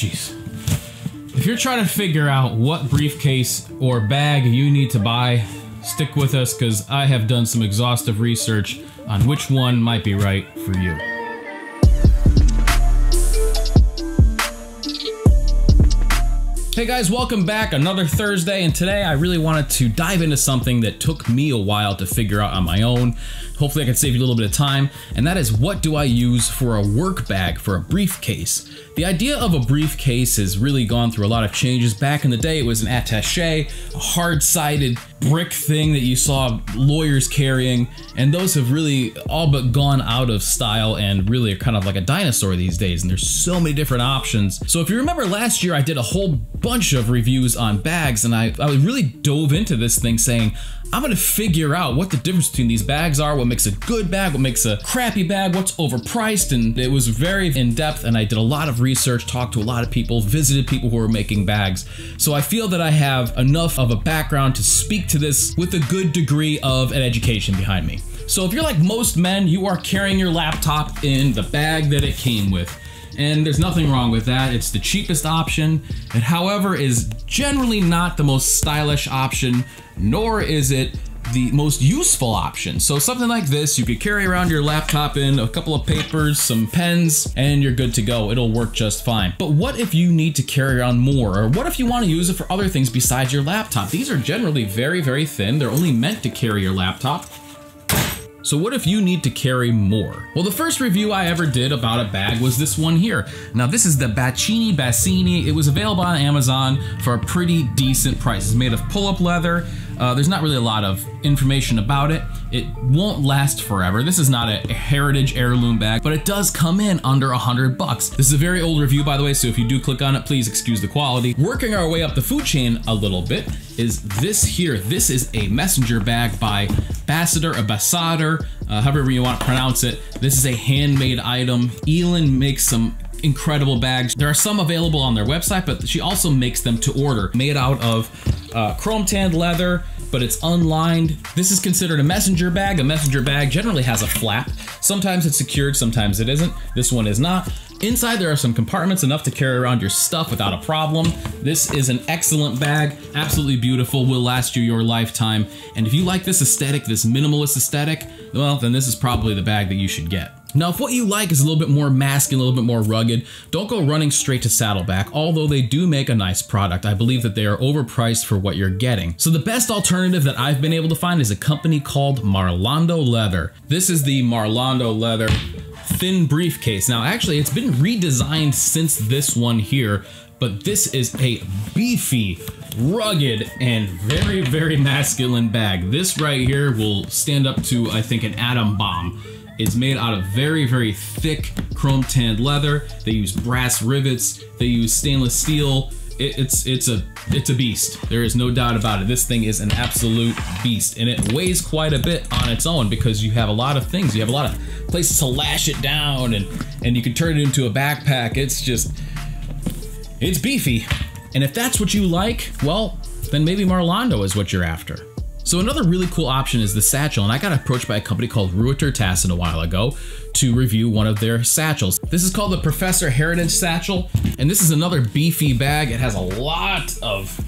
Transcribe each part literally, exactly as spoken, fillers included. Jeez. If you're trying to figure out what briefcase or bag you need to buy, stick with us because I have done some exhaustive research on which one might be right for you. Hey guys, welcome back, another Thursday, and today I really wanted to dive into something that took me a while to figure out on my own. Hopefully I can save you a little bit of time, and that is, what do I use for a work bag, for a briefcase? The idea of a briefcase has really gone through a lot of changes. Back in the day, it was an attaché, a hard-sided brick thing that you saw lawyers carrying, and those have really all but gone out of style and really are kind of like a dinosaur these days, and there's so many different options. So if you remember last year, I did a whole bunch of reviews on bags, and I, I really dove into this thing saying, I'm gonna figure out what the difference between these bags are, what makes a good bag, what makes a crappy bag, what's overpriced, and it was very in-depth, and I did a lot of research, talked to a lot of people, visited people who were making bags. So I feel that I have enough of a background to speak to this with a good degree of an education behind me. So if you're like most men, you are carrying your laptop in the bag that it came with. And there's nothing wrong with that. It's the cheapest option. It, however, is generally not the most stylish option, nor is it the most useful option. So something like this, you could carry around your laptop in, a couple of papers, some pens, and you're good to go. It'll work just fine. But what if you need to carry around more? Or what if you want to use it for other things besides your laptop? These are generally very, very thin. They're only meant to carry your laptop. So what if you need to carry more? Well, the first review I ever did about a bag was this one here. Now this is the Baccini Bassini. It was available on Amazon for a pretty decent price. It's made of pull-up leather. Uh, there's not really a lot of information about it. It won't last forever. This is not a heritage heirloom bag, but it does come in under a hundred bucks. This is a very old review, by the way, so if you do click on it, please excuse the quality. Working our way up the food chain a little bit is this here. This is a messenger bag by Basader, a Basader, uh, however you want to pronounce it. This is a handmade item. Elin makes some incredible bags. There are some available on their website, but she also makes them to order, made out of Uh, chrome tanned leather, but it's unlined. This is considered a messenger bag. A messenger bag generally has a flap. Sometimes it's secured, sometimes it isn't. This one is not. Inside there are some compartments enough to carry around your stuff without a problem. This is an excellent bag, absolutely beautiful, will last you your lifetime. And if you like this aesthetic, this minimalist aesthetic, well, then this is probably the bag that you should get. Now, if what you like is a little bit more masculine, a little bit more rugged, don't go running straight to Saddleback, although they do make a nice product. I believe that they are overpriced for what you're getting. So the best alternative that I've been able to find is a company called Marlondo Leather. This is the Marlondo Leather thin briefcase. Now, actually, it's been redesigned since this one here, but this is a beefy, rugged, and very, very masculine bag. This right here will stand up to, I think, an atom bomb. It's made out of very, very thick chrome tanned leather. They use brass rivets. They use stainless steel. It, it's it's a it's a beast. There is no doubt about it. This thing is an absolute beast, and it weighs quite a bit on its own because you have a lot of things. You have a lot of places to lash it down, and and you can turn it into a backpack. It's just it's beefy, and if that's what you like, well, then maybe Marlondo is what you're after. So another really cool option is the satchel, and I got approached by a company called Ruiter Tassen a while ago to review one of their satchels. This is called the Professor Heritage Satchel, and this is another beefy bag. It has a lot of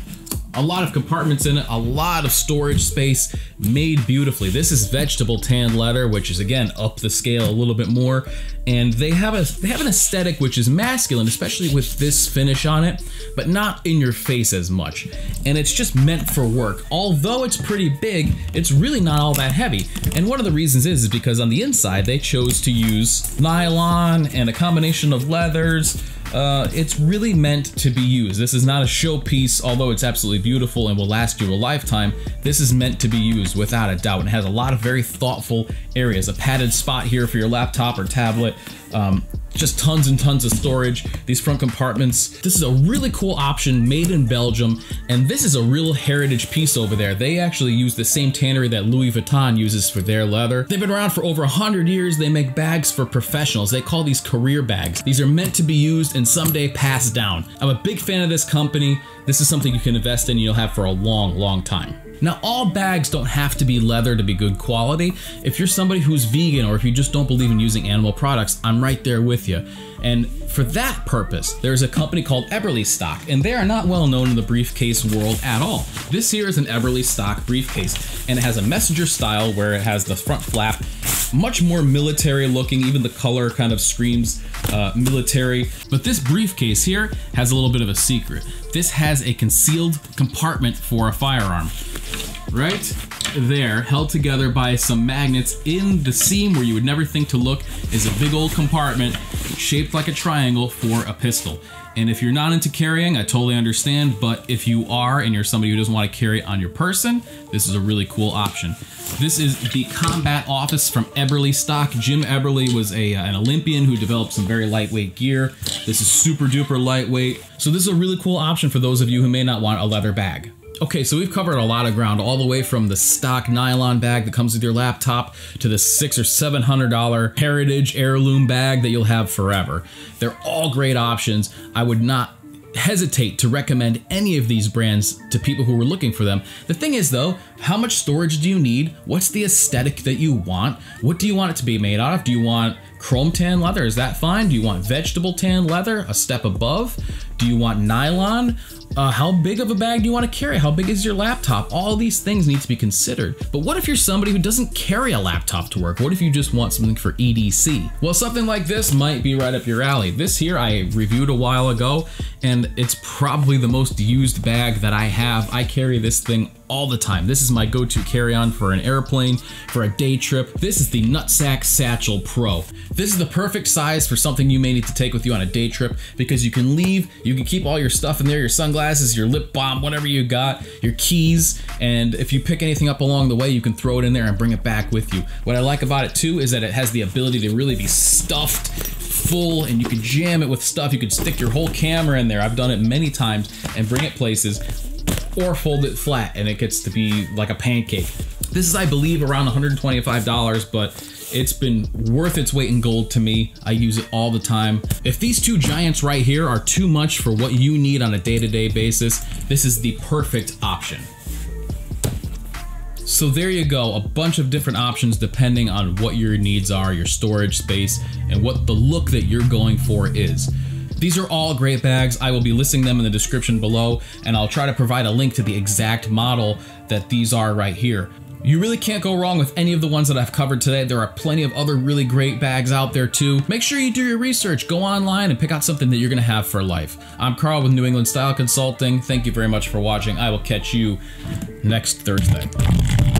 a lot of compartments in it, a lot of storage space, made beautifully. This is vegetable tan leather, which is again up the scale a little bit more, and they have a they have an aesthetic which is masculine, especially with this finish on it, but not in your face as much. And it's just meant for work. Although it's pretty big, it's really not all that heavy. And one of the reasons is, is because on the inside they chose to use nylon and a combination of leathers. Uh, it's really meant to be used. This is not a showpiece, although it's absolutely beautiful and will last you a lifetime. This is meant to be used without a doubt, and has a lot of very thoughtful areas. A padded spot here for your laptop or tablet. Um, just tons and tons of storage. These front compartments. This is a really cool option, made in Belgium, and this is a real heritage piece over there. They actually use the same tannery that Louis Vuitton uses for their leather. They've been around for over a hundred years. They make bags for professionals. They call these career bags. These are meant to be used and someday passed down. I'm a big fan of this company. This is something you can invest in and you'll have for a long, long time. Now, all bags don't have to be leather to be good quality. If you're somebody who's vegan or if you just don't believe in using animal products, I'm right there with you. And for that purpose, there's a company called Eberlestock, and they are not well known in the briefcase world at all. This here is an Eberlestock briefcase, and it has a messenger style where it has the front flap, much more military looking, even the color kind of screams uh, military. But this briefcase here has a little bit of a secret. This has a concealed compartment for a firearm. Right there, held together by some magnets in the seam where you would never think to look, is a big old compartment shaped like a triangle for a pistol. And if you're not into carrying, I totally understand, but if you are and you're somebody who doesn't want to carry on your person, this is a really cool option. This is the Combat Office from Eberlestock. Jim Eberly was a, uh, an Olympian who developed some very lightweight gear. This is super duper lightweight. So this is a really cool option for those of you who may not want a leather bag. Okay, so we've covered a lot of ground, all the way from the stock nylon bag that comes with your laptop to the six or seven hundred dollar heritage heirloom bag that you'll have forever. They're all great options. I would not hesitate to recommend any of these brands to people who are looking for them. The thing is though, how much storage do you need? What's the aesthetic that you want? What do you want it to be made out of? Do you want chrome tan leather? Is that fine? Do you want vegetable tan leather? A step above? Do you want nylon? Uh, how big of a bag do you want to carry? How big is your laptop? All these things need to be considered. But what if you're somebody who doesn't carry a laptop to work? What if you just want something for E D C? Well, something like this might be right up your alley. This here I reviewed a while ago, and it's probably the most used bag that I have. I carry this thing all the time. This is my go-to carry-on for an airplane, for a day trip. This is the Nutsac Satchel Pro. This is the perfect size for something you may need to take with you on a day trip, because you can leave, you can keep all your stuff in there, your sunglasses, your lip balm, whatever you got, your keys, and if you pick anything up along the way, you can throw it in there and bring it back with you. What I like about it too is that it has the ability to really be stuffed full, and you can jam it with stuff. You could stick your whole camera in there. I've done it many times, and bring it places, or fold it flat and it gets to be like a pancake. This is, I believe, around one hundred twenty-five dollars, but it's been worth its weight in gold to me. I use it all the time. If these two giants right here are too much for what you need on a day-to-day basis, this is the perfect option. So there you go, a bunch of different options depending on what your needs are, your storage space, and what the look that you're going for is. These are all great bags. I will be listing them in the description below, and I'll try to provide a link to the exact model that these are right here. You really can't go wrong with any of the ones that I've covered today. There are plenty of other really great bags out there too. Make sure you do your research, go online and pick out something that you're gonna have for life. I'm Carl with New England Style Consulting. Thank you very much for watching. I will catch you next Thursday.